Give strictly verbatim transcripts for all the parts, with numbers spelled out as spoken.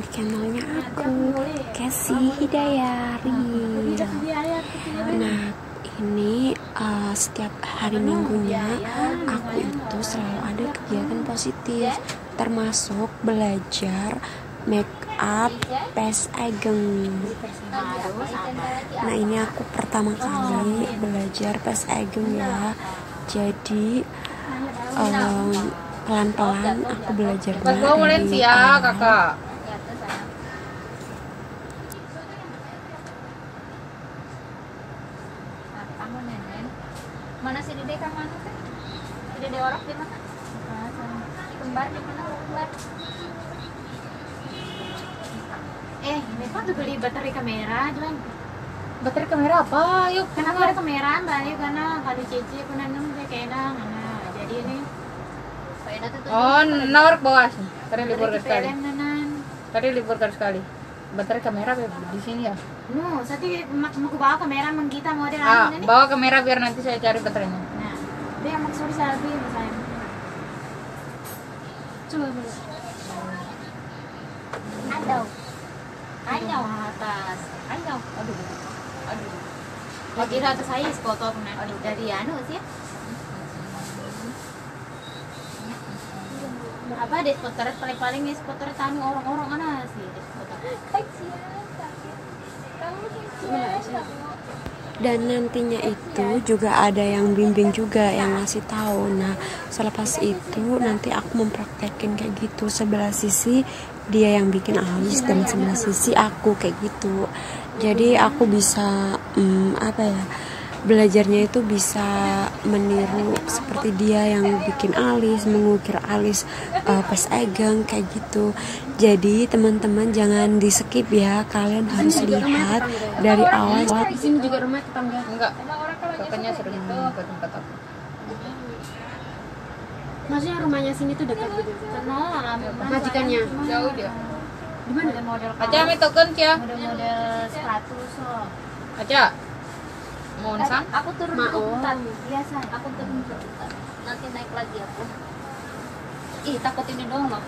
di channelnya aku, Cassie Hidayari. Nah, ini uh, setiap hari minggunya aku itu selalu ada kegiatan positif, termasuk belajar make up P A E S Ageng. Nah, ini aku pertama kali belajar P A E S Ageng ya. Jadi um, pelan-pelan aku belajarnya. Gua mulai sih ya, Kakak. Mana sih Dede kan mana kan? Dede orang di mana? Kembar di mana? Kembar. Eh, ini kan tuh beli baterai kamera, cuman baterai kamera apa? Yuk, kenapa ada kamera? Tadi karena kado cici punan nung teh kena. Nah, jadi ini oh, nawar bawas. Tadi libur sekali. Tadi libur sekali. Baterai kamera di sini ya? No, tadi mau bawa kamera menggita model ah, ini. Bawa kamera biar nanti saya cari baterainya. Nah, dia maksud selfie misalnya. Coba dulu. Aduh. Anyau atas. Anyau. Aduh. Aduh. Lagi atas saya foto aduh dari anu sih. Apa deh spotret paling-paling ya spotret tanu orang-orang mana sih spotret. Dan nantinya itu juga ada yang bimbing juga yang ngasih tahu. Nah, selepas itu nanti aku mempraktekin kayak gitu, sebelah sisi dia yang bikin alis dan sebelah sisi aku kayak gitu. Jadi aku bisa hmm, apa ya? Belajarnya itu bisa meniru seperti dia yang bikin alis, mengukir alis uh, P A E S Ageng kayak gitu. Jadi teman-teman jangan di skip ya, kalian harus lihat dari awal. Di sini juga rumah tetangga. Enggak. Katanya sering ke tempat aku. Maksudnya rumahnya sini tuh dekat gitu. Kenal lah majikannya. Jauh dia. Di mana? Model Aja mi token ya. Model seratus loh. Aja. Monsang? Aku turun ke hutan biasa. Aku turun ke hutan. Nanti naik lagi aku. Ih, takut ini doang loh.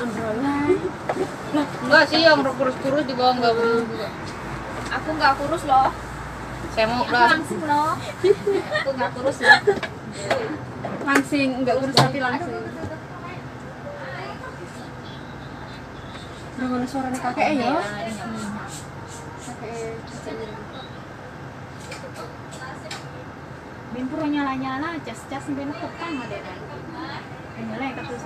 Ambrolan. Enggak sih yang kurus-kurus di bawah enggak boleh juga. Aku enggak kurus loh. Saya mau lah. Langsing loh. Aku enggak kurus loh. Langsing, enggak kurus tapi langsing. Dengar suaranya kakek ya. Kakek Bimpur nyala-nyala cas-cas ben tekan modelan. Nyala itu terus.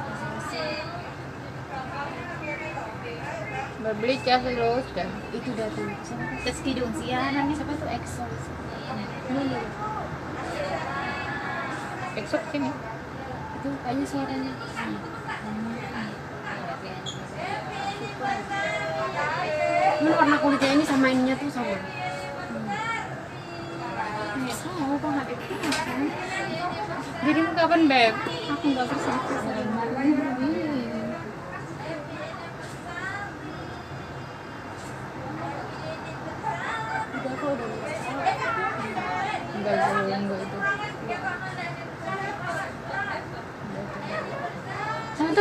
Beli cas terus dan itu datang. Cas kidung sian namanya siapa tuh Exo. Exo sini. Itu kayaknya suaranya. Ini warna kulitnya ini sama ininya tuh sama. Oh, jadi mau kapan beb? Aku nggak bersatu sering. Udah kok udah. Enggak dulu yang gue itu. Sama tuh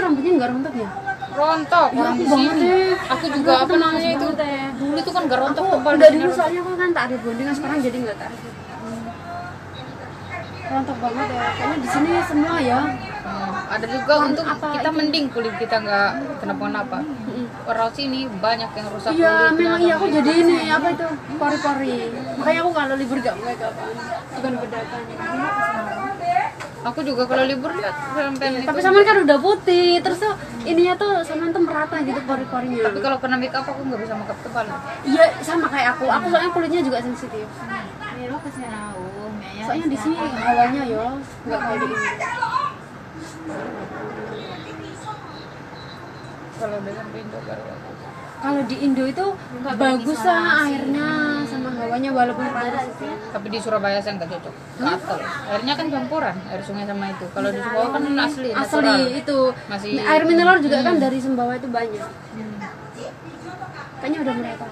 rambutnya nggak rontok ya? Rontok. Ya, aku banget deh. Aku juga aku apa namanya itu? Dulu tuh kan nggak rontok. Udah dulu soalnya aku kan tak ada gondengan sekarang jadi nggak tak ada. Rontok banget ya, karena di sini semua ya. Hmm, ada juga Ron, untuk apa, kita itu? Mending kulit kita nggak kenapa-napa. Orang sini banyak yang rusak kulit. Iya, memang iya aku jadi ini apa itu pori-pori. Makanya aku kalau libur gak mulai kapan. Bukan bedakan. Aku juga kalau libur lihat sampai. Tapi sama kan udah putih, terus tuh ininya tuh sama tuh merata gitu pori-porinya. Tapi kalau kena make up aku nggak bisa makeup tebal. Iya, sama kayak aku. Aku soalnya kulitnya juga sensitif. Milo kasih tahu. Soalnya di sini awalnya yo nggak kayak di sini. Kalau di Indo kalau di Indo itu bagus lah airnya sama hawanya walaupun panas. Tapi di Surabaya saya nggak cocok. Gatel. Airnya kan campuran, air sungai sama itu. Kalau di Sumbawa kan asli. Asli itu. Masih... Air mineral juga hmm. kan dari Sumbawa itu banyak. Hmm. Kayaknya udah mulai apa?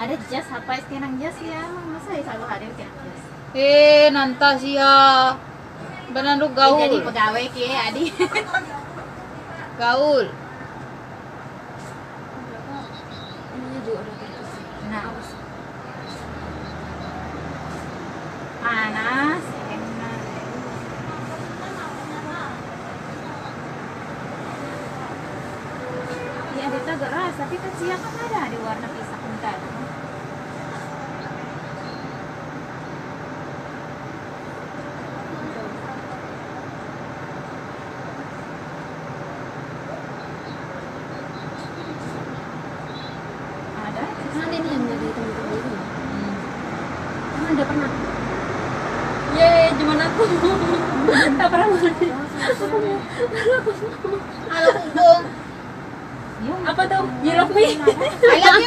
Ada jas apa kenang jas ya masa ya selalu hadir kenang jas eh nanti sih ya benar lu gaul eh, jadi pegawai ke adi gaul. Nah, panas enak. Iya, ada agak ras, tapi kecil kan ada ada warna pisang bentar. Tak pernah mati. Halo Untung. Apa tuh? You love me? I love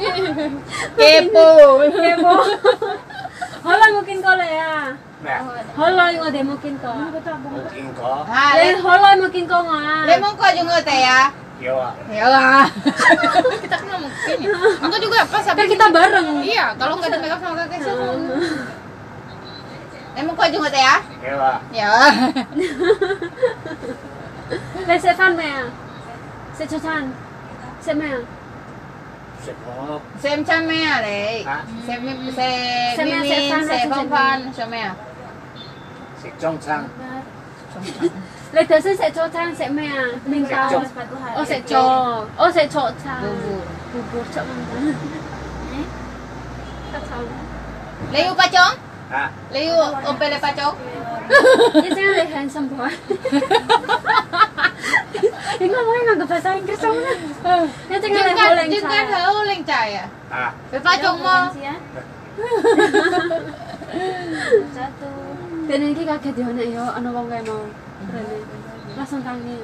you. Kepo. Kepo. Halo mungkin kau lah ya. Halo yang ada mungkin kau. Mungkin kau. Lain halo mungkin kau mah. Lain mau kau juga teh ya. Iya lah. Iya lah. Kita kan mungkin. Untung juga pas apa? Kita bareng. Iya. Kalau nggak ada makeup sama kakek saya. Emang kau juga teh ya? Ya lah. Ya lah. Lesetan mel, secocan, semel, sepok, semcam mel deh. Semi, semimin, sepokan, semel, secongcang. Lepas tu secocan, semel, mingkau. Oh secong, oh secocang. Bubur, bubur cokong. Eh, kacau. Layu pacong? Ah, Leo, opel pacok. Ini saya handsome boy. Ini ngomongnya nggak bahasa Inggris soalnya. Ini tinggal oleng saya. Jangan hau oleng saya. Ah, pacok mau. Satu. Dan ini kaget ya, nak yo, anu wong kayak mau. Langsung tangi.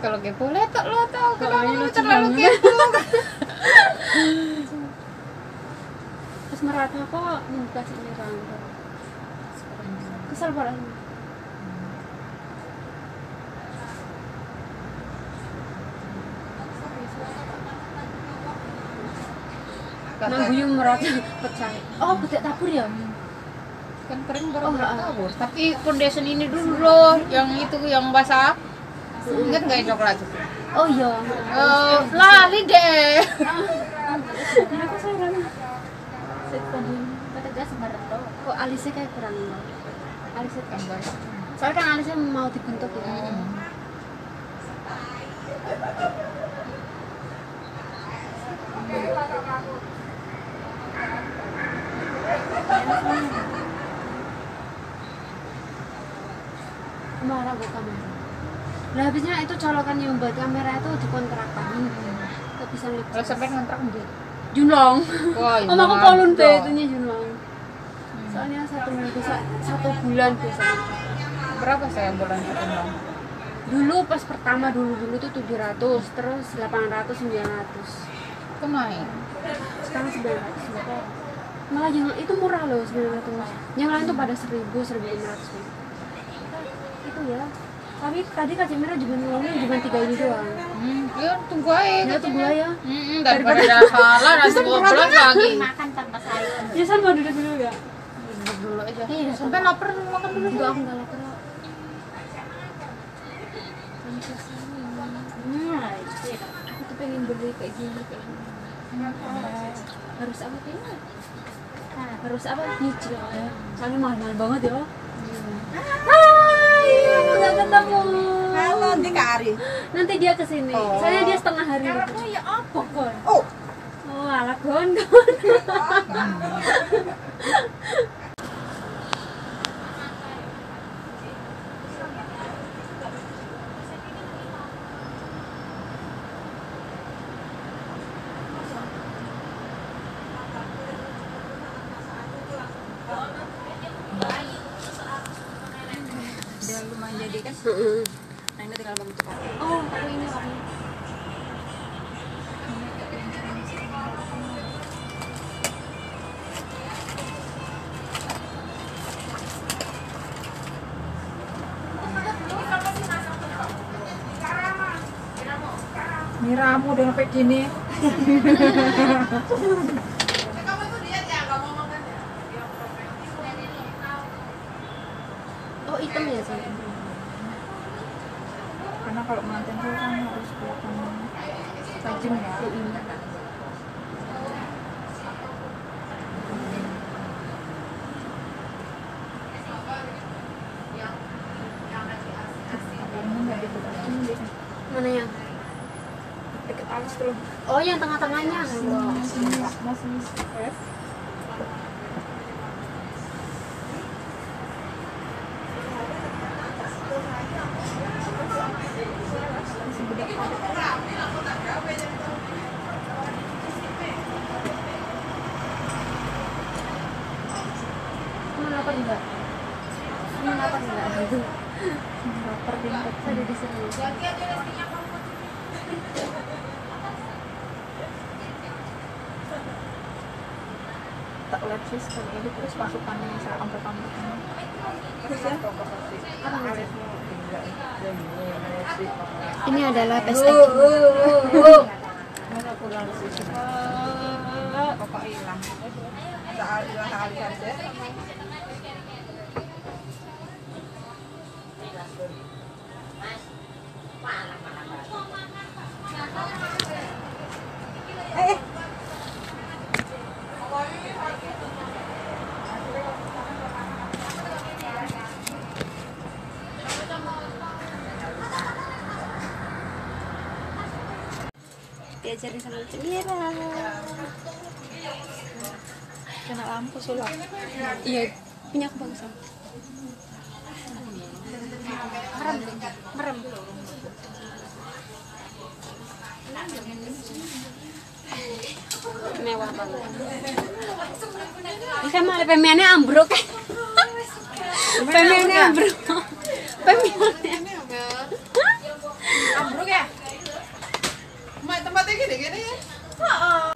Kalau kepo letak lo tau, kalau lu terlalu kepo. Merata kok nggak sih ini orang kesal parah. Nangguyu merata pecah. Oh bedak tabur ya? Kan kering baru bedak tabur. Tapi foundation ini dulu loh, yang itu yang basah. Ingat nggak yang coklat? Oh iya. Lah deh. Kok alisnya kayak kurang loh, alisnya tambah. Soalnya kan alisnya mau dibentuk ya. Marah buka marah. Nah habisnya itu colokan yang buat kamera itu dikontrakkan. Tidak bisa lepas. Kalau sampai kontrak enggak? Junlong. Om aku kolon deh itunya Junlong. Soalnya satu minggu satu bulan biasa. Berapa saya bulan satu bulan? Dulu pas pertama dulu dulu tuh tujuh ratus, terus delapan ratus sembilan ratus. Kok naik? Sekarang sembilan ratus. Malah yang itu murah loh sembilan ratus. Yang lain tuh pada seribu seribu lima ratus. Itu ya. Tapi tadi kacang merah juga nolongnya cuma tiga ini doang. Ya tunggu aja. Ya tunggu aja. Daripada salah nanti goblok lagi. Makan tanpa sayur. Yusan mau duduk dulu nggak? Dulu aja. Iya, sampai lapar makan dulu. Enggak, aku enggak lapar. Nah, aku tuh pengen beli kayak gini kayak gini. Harus apa kayaknya? Harus apa? Nyicil. Soalnya mahal-mahal banget ya. Hai, aku nggak ketemu. Halo, nanti Kak Ari. Nanti dia kesini. Soalnya dia setengah hari. Karena ya apa kon? Oh, alah kon kon. Nah ini tinggal bentuk apa? Oh, aku ini kamu. Ini ramu udah sampai gini. Oh hitam ya sih. kalau mantan cowok kan harus kelihatan tajam ya. Mana yang deket alis dulu? Oh, yang tengah-tengahnya. Mas Miss F. Kenapa enggak? Kenapa enggak? Laper di ada di sini. Tak lihat sih sekali ini terus masukannya saya angkat kamu. Terus ya? Ini adalah PAES. Pokok hilang. Soal hilang kali saja. Diajarin sama Cemira. Kena lampu sulap. Iya, punya aku bagus. Merem, merem. Mewah banget. Bisa malah pemiannya ambruk. Pemiannya ambruk. Pemiannya ambruk ya. Tempatnya gini-gini ya. Oh.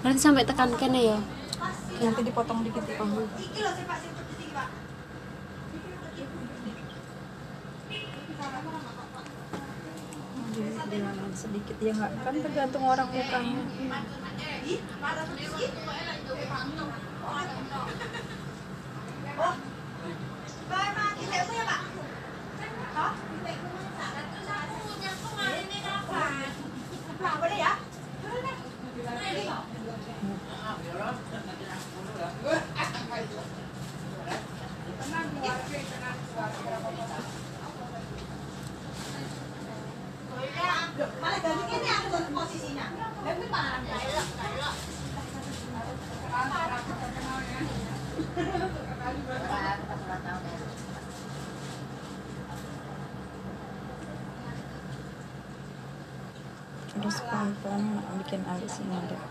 Nanti sampai tekan kene ya. Nanti dipotong dikit ya. Iki lho sih Pak, sing pedis iki, Pak. Sedikit ya enggak, kan tergantung orang mukanya. Oh. Bye, Pak. Ibu ya, Pak. Hah? Terus pelan-pelan bikin alis ini deh.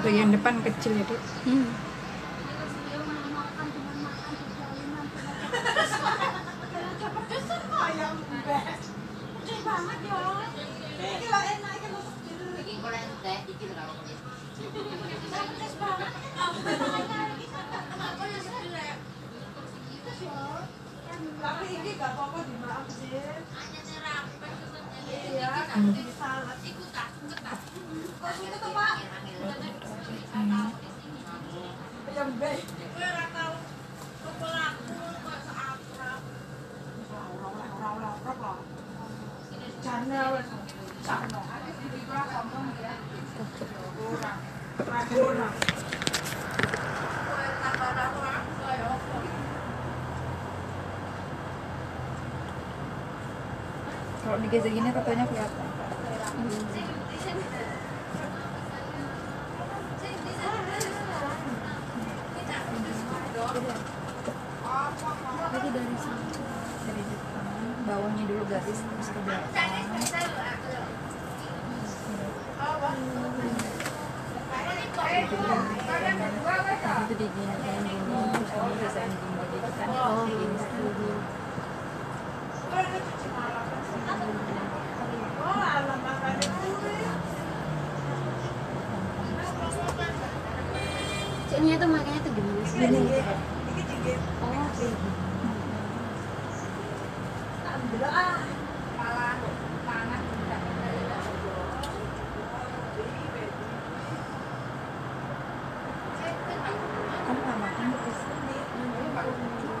Bagian depan kecil ya, Dek. Hmm. Gue rata kepala aku kok seakrab. Kalau digeser gini tatonya kelihatan. Hmm. Jadi dari sini, dari depan, bawahnya dulu garis terus ke belakang. Itu diginikan dulu, terus kamu biasain gimbal gitu kan? Oh, gini dulu. Ini tuh makanya tuh gimana sih? Ini dikit-dikit. Oh, sih. Ambil ah. Malah panas enggak dari dalam. Kamu makan di sini. Ini baru muncul.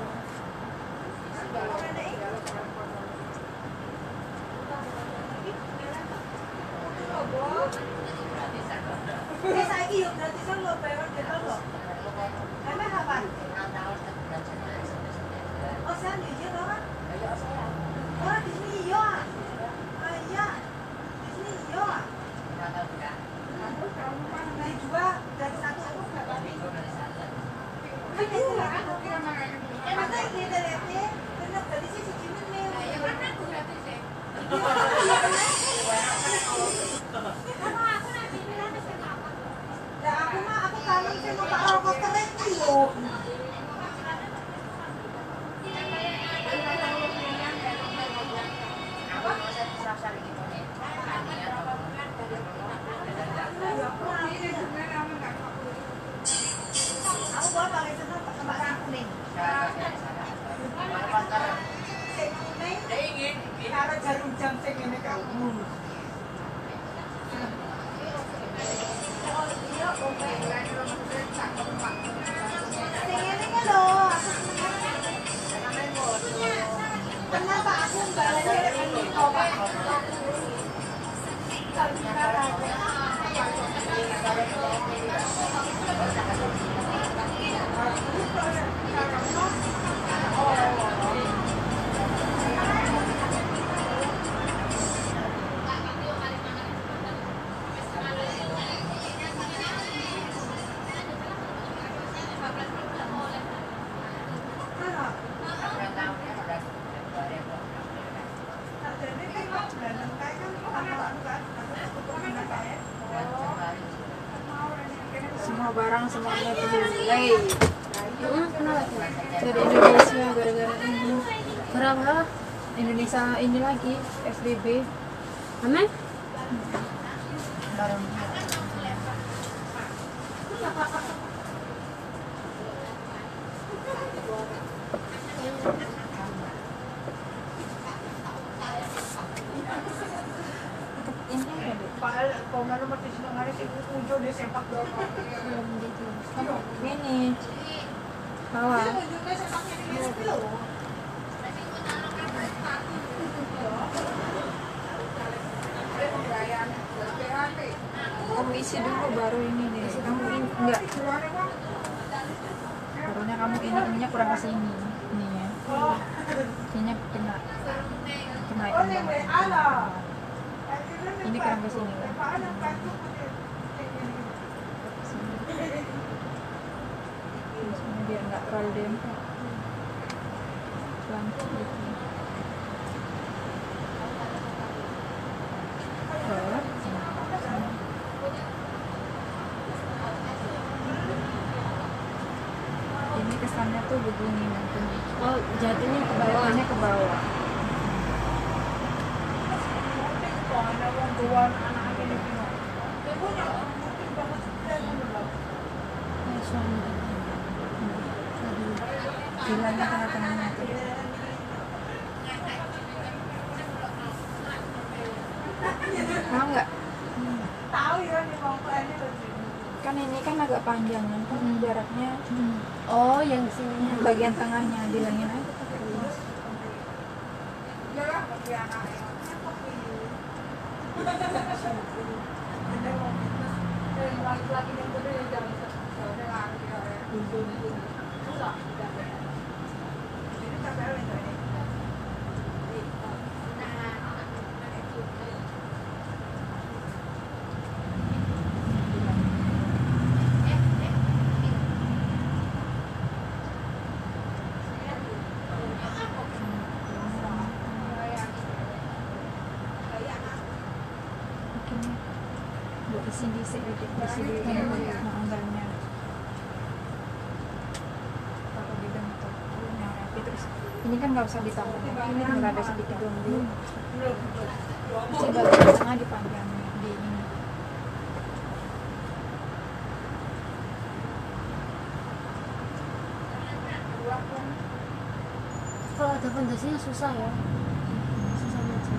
Barang semuanya terjadi dari Indonesia gara-gara ini berapa Indonesia ini lagi S B B aman barang ini bawah kamu isi dulu baru ini deh kamu ini enggak barunya kamu ini ininya kurang kasih ini ini ya ininya kena kena ini kurang kasih ini biar nggak terlalu dempet pelan gitu ini kesannya tuh begini mungkin oh jatuhnya ke bawah jatuhnya ke bawah bilangnya tengah-tengahnya tuh mau nggak? Kan ini kan agak panjang kan hmm. jaraknya hmm. oh yang sini bagian tengahnya bilangin aja Nah, Bising-bising bising-bising makanannya. Kalau di dalam topnya itu ini kan nggak usah ditambah. Ini nggak ada sedikit dulu. Coba tengah dipanggang di ini. Kalau ada fondasinya susah ya. Susah macam.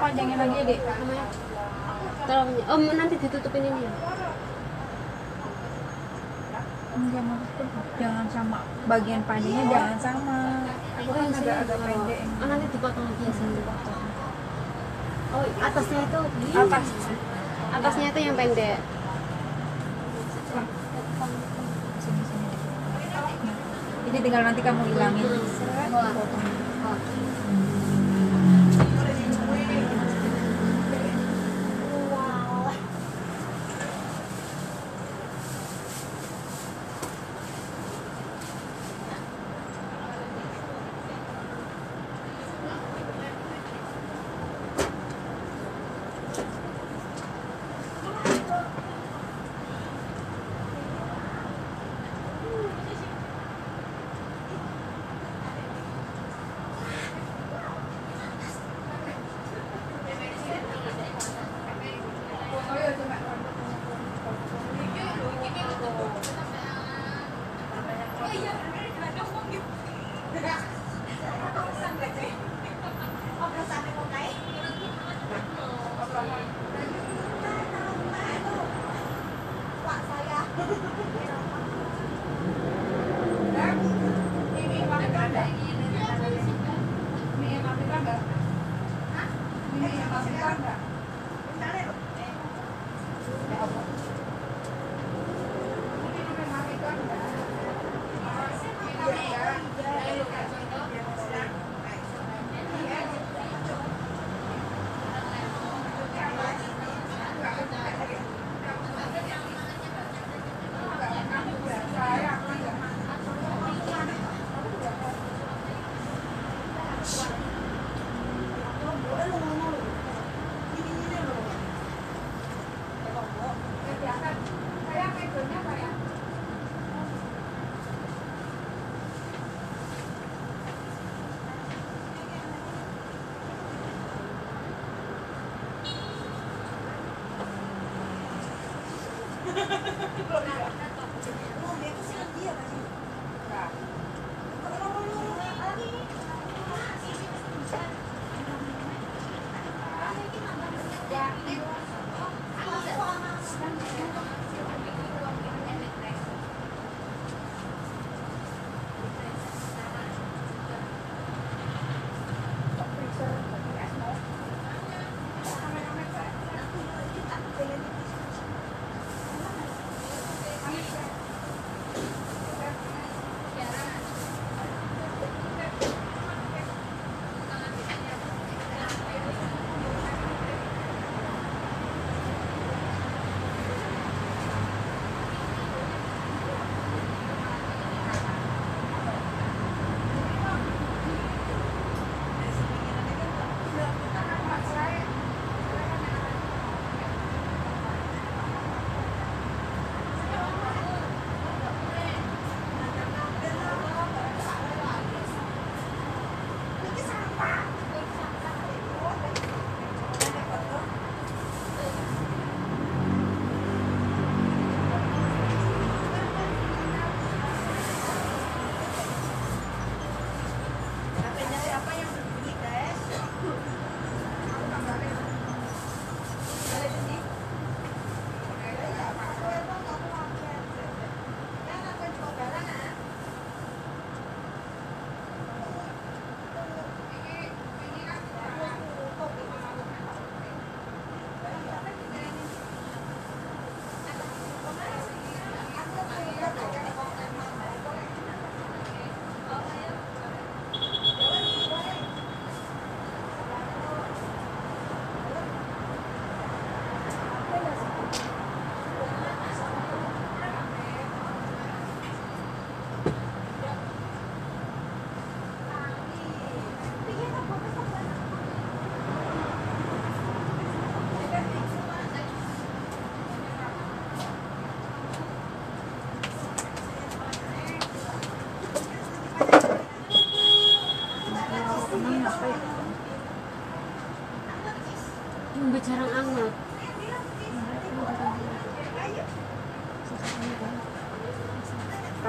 Panjangin lagi ya, Dek. Tolong, om nanti ditutupin ini ya. Enggak, maksudnya jangan sama bagian panjangnya, jangan sama. Aku kan agak-agak pendek. Oh, nanti dipotong lagi ya, sini dipotong. Oh, atasnya itu atas. Atasnya itu yang pendek. Sini sini. Ini tinggal nanti kamu hilangin. Potong. Terima kasih.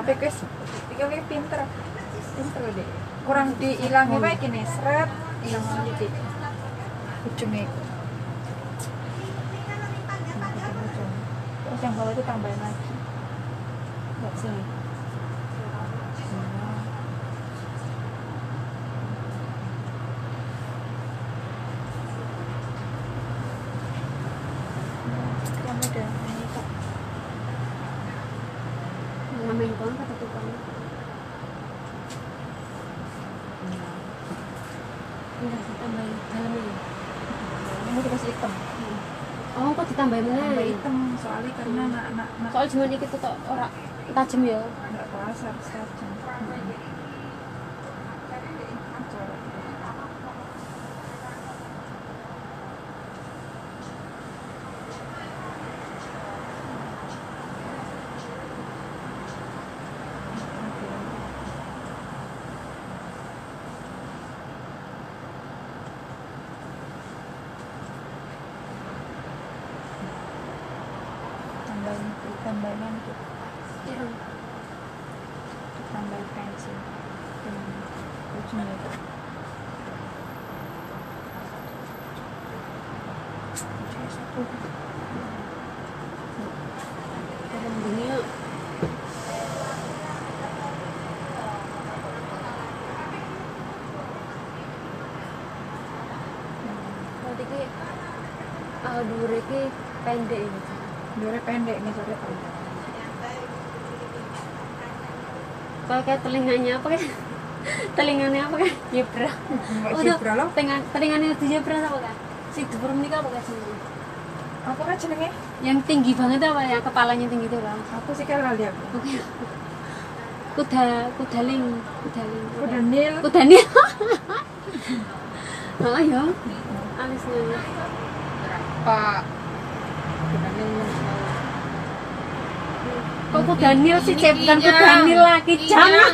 Tapi guys, pikirnya pinter, pinter deh. Kurang dihilangi baik ini, seret yang jadi ujungnya itu. Terus yang bawah itu tambahin lagi. Enggak sih. Tambah hitam soalnya karena anak-anak soal cuma dikit tuh orang tajam ya nggak terasa harus tajam tambahin untuk ya. Tambah pensil ujungnya itu ujungnya satu dalam dunia nanti ke dure ke pendek ini dure pendek nih dure pendek pakai telinganya apa kan? Telinganya apa kan? Jebra. Udah tengan telinganya itu jebra apa kan? Si dubur menikah apa kan jenenge? Apa kan jenenge? Yang tinggi banget apa ya kepalanya tinggi itu kan? Aku sih kalah lihat. Oke. Kuda kudaling, kudaling. Kuda nil. Kuda nil. Oh ya. Alisnya. Pak. Kuda nil. Kok kuda nil sih, Cep? Bukan kuda nil lagi, jangan.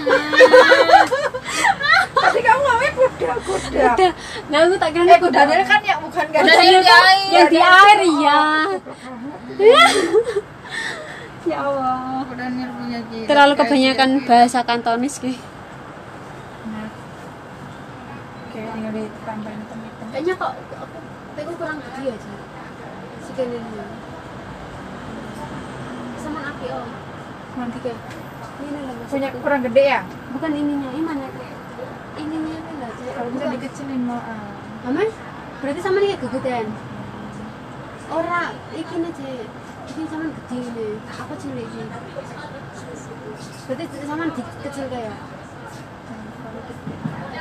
Tapi kamu ngomongnya kuda-kuda. Kuda. Nah, aku tak kira kuda nil kan ya bukan kuda nil yang di air ya. ya Allah. Terlalu kebanyakan bahasa Kantonis ki. Nah. Oke, ini tambahin temen-temen. Kayaknya kok aku aku kurang gede aja. Sekali ini. Sama api oh. Nanti kayak ini lah. Punya kurang gede ya? Bukan ininya, ini mana kayak ininya kan enggak sih? Kalau bisa dikecilin mau. Aman? Berarti sama nih kegedean. Ora iki aja. Iki sama gede ini. Aku cilik ini. Berarti sama kecil kayak. Berarti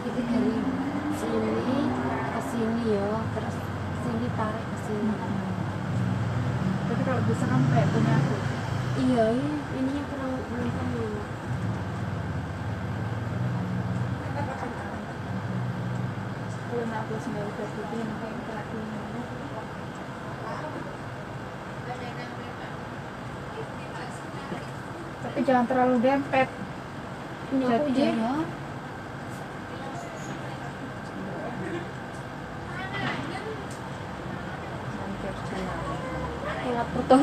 dari sini ke sini ya, terus sini tarik ke sini. Tapi kalau bisa kan kayak punya aku. Iya, ininya kurang kurang kamu. Kalau nak aku sendiri berarti yang kayak terakhir. Tapi jangan terlalu dempet. Jadi. Potong.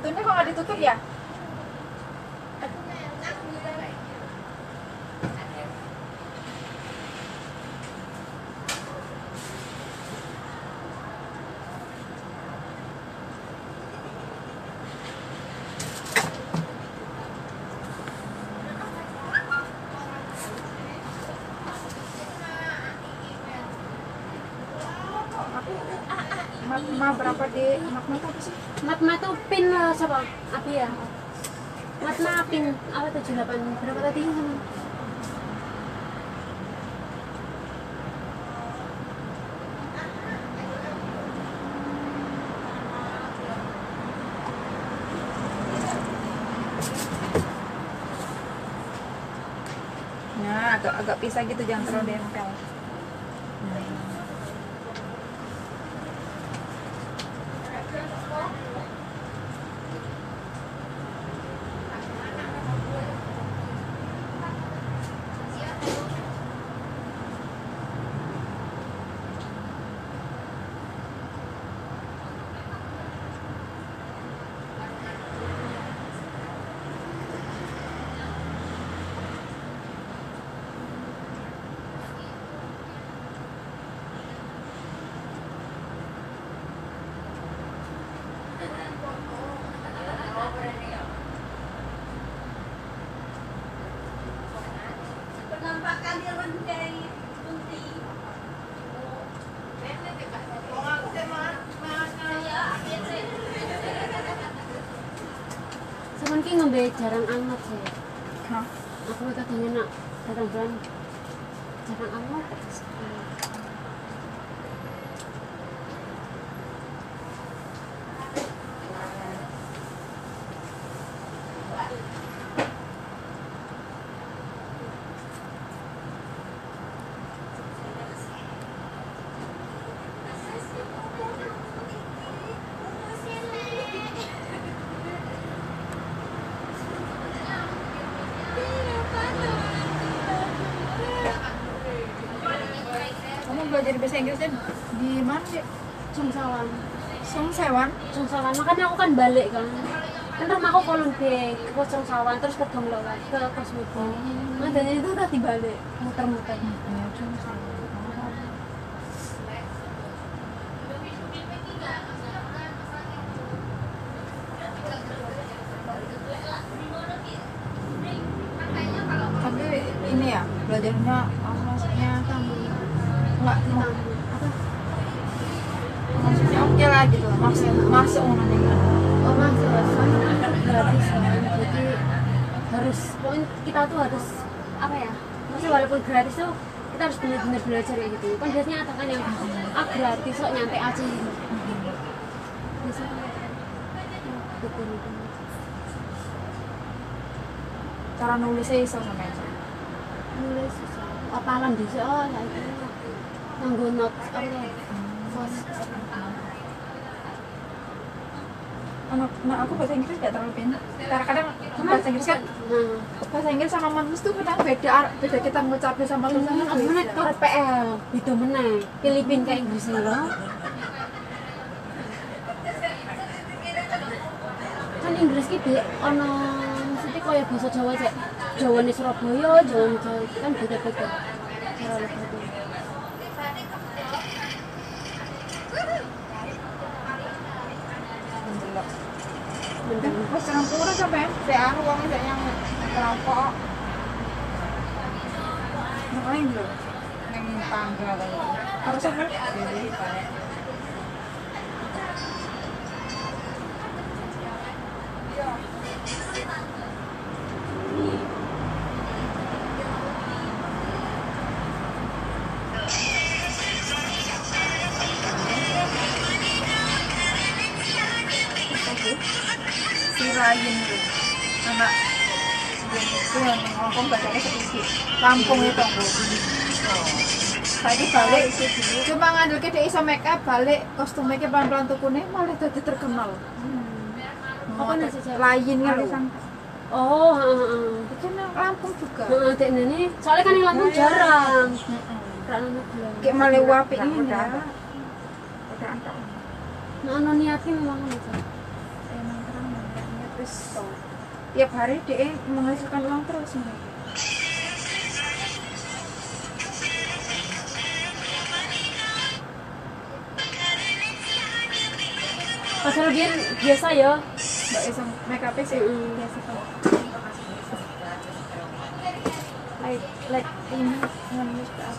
Pintunya kok nggak ditutup ya? Magma berapa deh? Magma itu apa sih? Magma itu pin lah coba, api ya. Magma pin apa tujuh delapan berapa tadi? Nah, agak agak pisah gitu, jangan terlalu nempel. Sebenarnya ngembe jarang amat sih. Hah? Aku katanya nak datang bulan jarang amat. Belajar bahasa Inggris kan di mana sih? Sungsawan. Sungsawan? Sungsawan. Makanya aku kan balik kan. Terus aku kolundeng, kosong sawan, terus ke Donggolawan, ke Kosmoko. Nah, dan itu udah dibalik, muter-muter. Tapi ini ya, belajarnya maksudnya nggak mau apa? Maksudnya oke lah gitu, maksud masuk umumnya. Oh masuk, gratis ya. Jadi harus, pokoknya kita tuh harus apa ya? Maksudnya walaupun gratis tuh kita harus benar-benar belajar ya gitu. Kan biasanya ada kan yang ah gratis kok nyantai aja gitu. Biasanya betul itu. Cara nulisnya iso sama aja. Nulis susah. Apalan dhisik oh ya itu. Nganggo notes apa ya? Anak, nah aku bahasa Inggris gak terlalu pintar. Kadang-kadang bahasa Inggris kan bahasa Inggris sama manus tuh kadang beda beda kita ngucapin sama lu sama gimana kalau P L itu meneh Filipin ke Inggris lho. Kan Inggris ki dhek ana mesti koyo basa Jawa cek. Jawane Surabaya, Jawane kan beda-beda. Pas campur sampai saya anu wong sak nyang kelompok. Main lho. Nang tangga lho. Harus sampe. Anak itu yang Lampung bahasanya sedikit Lampung itu tadi balik cuma ngandalke dhek iso make up balik kostumnya pelan-pelan tukune malah jadi terkenal apa lain kan oh itu Lampung juga soalnya kan yang Lampung jarang kayak malah wapi ini udah angkat nah niatin memang So, tiap hari dia menghasilkan uang terus nih. Pasal dia biasa ya, mbak Esa make up sih biasa kok. Like like ini namanya apa?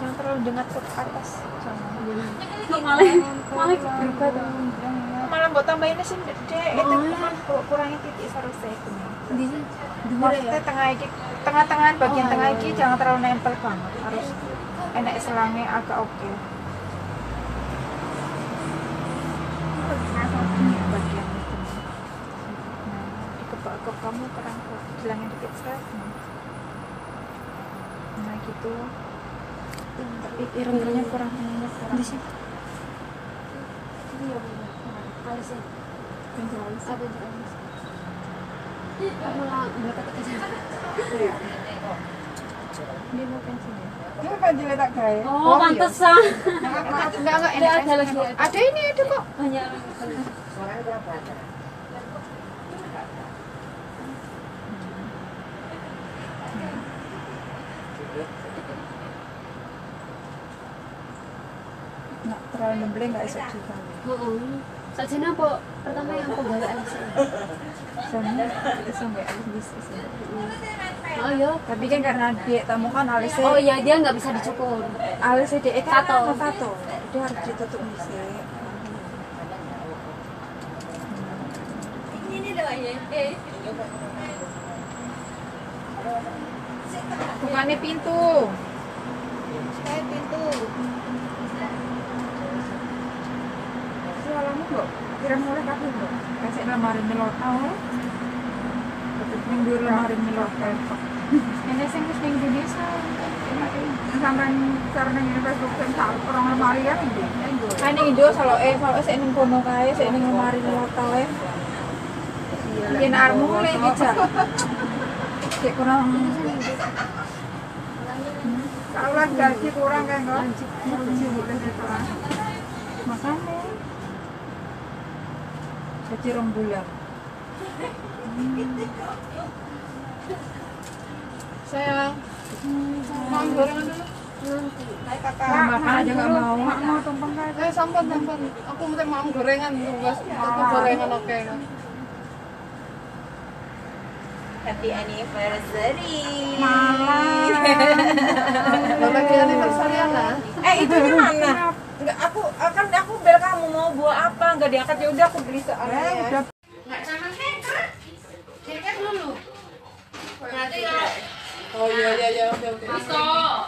Jangan terlalu dengar ke atas jangan malah malah berubah malah buat tambahinnya sih deh itu cuma kurangi titik seharusnya itu maksudnya tengah tengah-tengah bagian tengah ini jangan terlalu nempel banget harus enak selangnya agak oke bagian itu dikebak-kebak kamu kurang bilangnya dikit sekali nah gitu tapi irungnya kurang banyak di sini. Iya, alisnya. Bentar, ada jalan. Kamu lah enggak ketek aja. Iya. Ini mau pensil. Dia pensil tak gaya. Oh, pantesan. Enggak enggak enak. Ada lagi. Ada ini ada kok. Banyak. Suaranya berapa? Kalau nembel nggak esok juga. Sajina po pertama yang aku bawa alis. Soalnya sampai alis sih. Oh iya, tapi kan karena dia tamu kan alisnya. Oh iya dia nggak bisa dicukur. Alisnya dia kan tato, tato. Dia harus ditutup misal. Ini ini doang ya. Bukannya pintu. Kayak pintu. Kamu kok kirim oleh kamu kok kasih lemari melot awal minggu lemari melot ini sih minggu ini sampai karena ini Facebook kan tak orang lemari ya ini ini itu kalau eh kalau saya ingin kono kaya saya ingin lemari melot awal bikin armu mulai gitu kayak kurang Kalau gaji kurang kan kok. Makanya gaji rembulan. Sayang, mau gorengan dulu. Kakak aja nggak mau. Mak mau tumpeng kakak. Eh sampun sampun. Aku penting mau gorengan dulu, Mas. Aku gorengan oke. Happy anniversary. Malam. Happy anniversary Ana. Eh itu gimana? Enggak aku kan aku bel kamu mau buah apa enggak diangkat ya udah aku beli soalnya. Enggak sama hacker. Hacker dulu. Nanti ya. Oh iya iya iya oke oke. Masuk.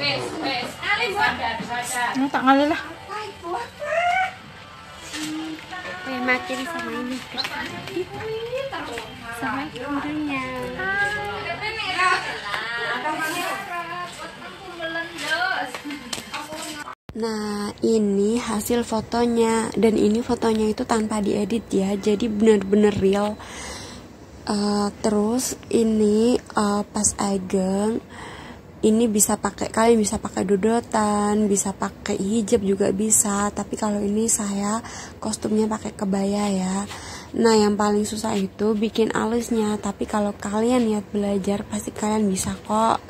Wes wes. Ali buat sadar. Enggak tak ngalih lah. Apa itu? Makin sama ini. Sama gurunya. Nah, ini hasil fotonya dan ini fotonya itu tanpa diedit ya. Jadi benar-benar real. Uh, terus ini uh, pas ageng ini bisa pakai, kalian bisa pakai dodotan, bisa pakai hijab juga bisa, tapi kalau ini saya kostumnya pakai kebaya ya. Nah yang paling susah itu bikin alisnya, tapi kalau kalian niat belajar pasti kalian bisa kok.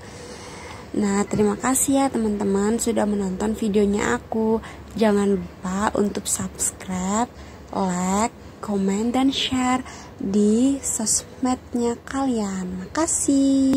Nah terima kasih ya teman-teman sudah menonton videonya aku. Jangan lupa untuk subscribe, like, komen, dan share di sosmednya kalian. Makasih.